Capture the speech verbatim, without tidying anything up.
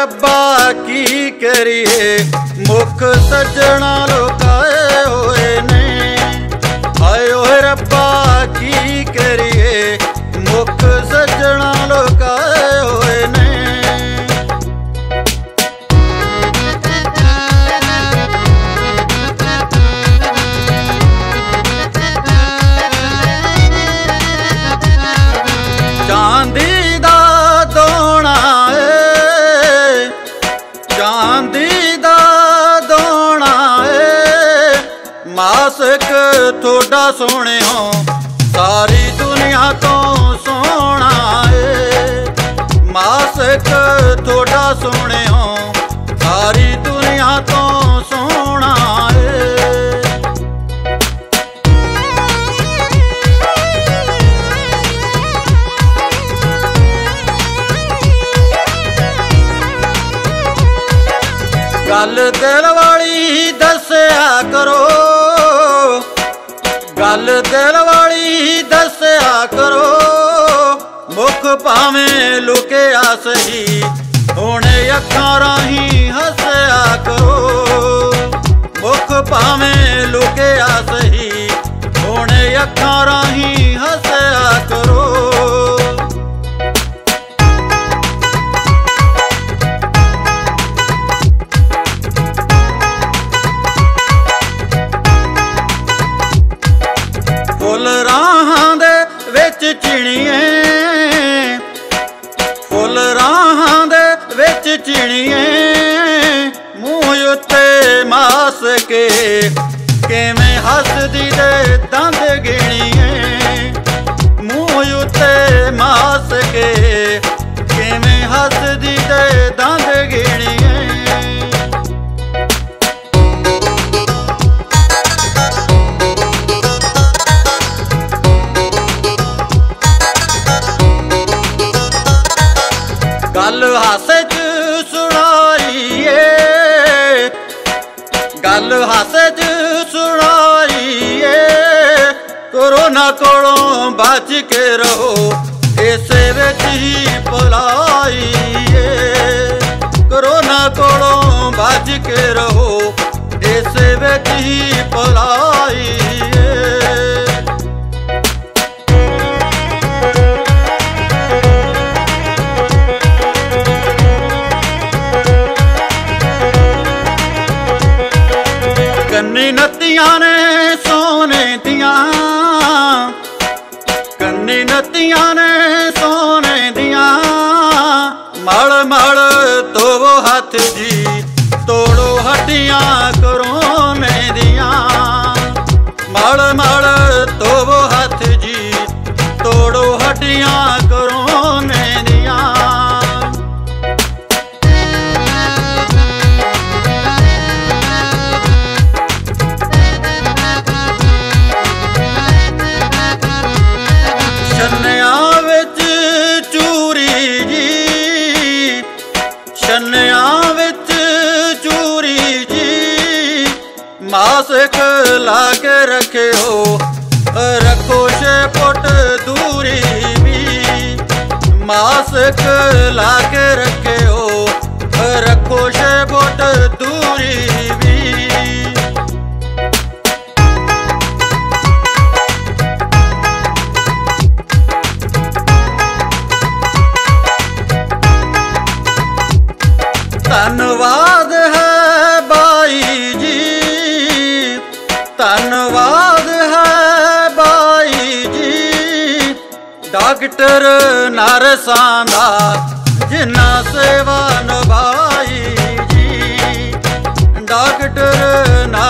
रब्बा की करिए मुख सजना लुकाए होए ने। आयो रब्बा की करिए मुख सजना लुकाए होए ने। चांदी मासक थोड़ा सोने हो सारी दुनिया तो सोना है। मासक थोड़ा सोने हो सारी दुनिया तो सोना है। गल दिल वाली दस्या करो, गल दिल वाली दस्या करो। मुख भावें लुकिया सही हुणे अखां राही हस्या करो। मुख भावें लुकिया सही हुणे अखां राही हस्या करो। फुल राहां दे विच चिणिए, फुल राहां दे विच चिणिए। मूंह उत्ते मास के किवें हसदी दे दंद गिणिए। मूंह उत्ते मास के किवें हसदी दे दंद गिणिए। गल हासे च सुनाईए, गल हासे च सुनाईए। कोरोना कोलों बच के रहो इस विच ही भलाईए। कोरोना कोलों बच के रहो इस विच ही भलाईए। कन्नी नत्तियां ने सोने दियां, कन्नी नत्तियां ने सोने दियां। मल मल धोवो हाथ जी तोड़ो हड्डियां करोने दियां। मल मल धोवो हाथ जी तोड़ो हड्डियां करोने दियां। मास्क ला के रखे हो रखो छे फुट दूरी भी। मास्क ला के रखे हो रखो छे फुट दूरी भी। धन्यवाद है भाई जी, धन्यवाद है भाई जी। डॉक्टर नर्सां दा जिन्ना सेवा निभाई जी। डॉक्टर न